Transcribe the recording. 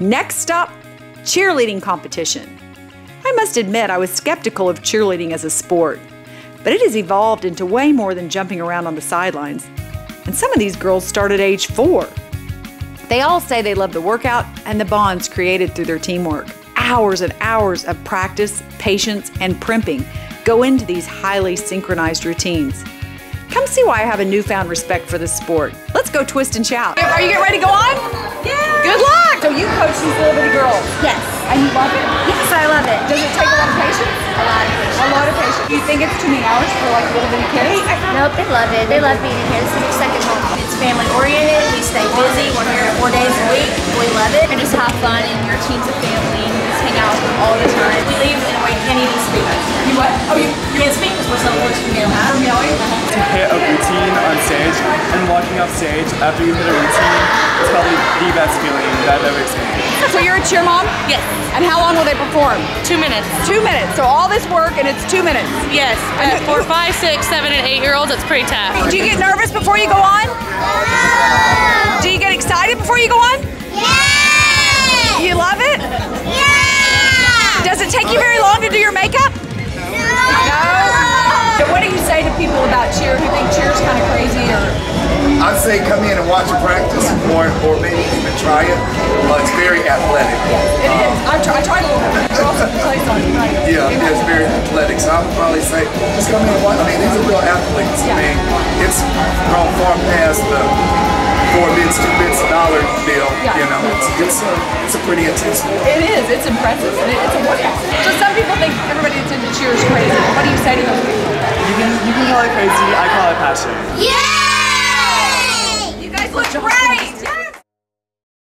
Next up, cheerleading competition. I must admit I was skeptical of cheerleading as a sport, but it has evolved into way more than jumping around on the sidelines. And some of these girls start at age 4. They all say they love the workout and the bonds created through their teamwork. Hours and hours of practice, patience, and primping go into these highly synchronized routines. Come see why I have a newfound respect for this sport. Let's go twist and shout. Are you getting ready to go on? Yeah. Good luck. So you coach these little bitty girls? Yes. And you love it? Yes, I love it. Does it take a lot of patience? A lot of patience. A lot of patience. Do you think it's too many hours for like little bitty kids? Nope, they love it. They love being in here. This is their second home. It's family oriented. We stay busy. We're here 4 days a week. We love it. And just have fun and your team's a family. We just hang out all the time. We leave and we can't even speak. You what? Oh, you can't speak because we're so close to you. I'm yelling. To hit a routine on stage and walking off stage after you hit a routine is probably the best feeling that I've ever experienced. So you're a cheer mom? Yes. And how long will they perform? 2 minutes. 2 minutes. So all this work and it's 2 minutes? Yes. But for 5, 6, 7, and 8-year-olds, it's pretty tough. Do you get nervous before you go on? No. Do you get excited before you go on? Yeah. You love it? Yeah. Does it take you very long to do your makeup? No. No. What do you say to people about cheer who think cheer's kind of crazy? I'd say come in and watch a practice or maybe even try it. It's very athletic. It is. I tried a little bit. It's very athletic. So I would probably say just come in and watch. I mean, these are real athletes. Yeah. I mean, it's grown far past the $4, $2 deal. Yeah. You know, it's a pretty intense sport. It is. It's impressive. It's a workout. So some people think everybody that's into cheer is crazy. What do you say to those people? You can call it crazy, I call it passion. Yeah!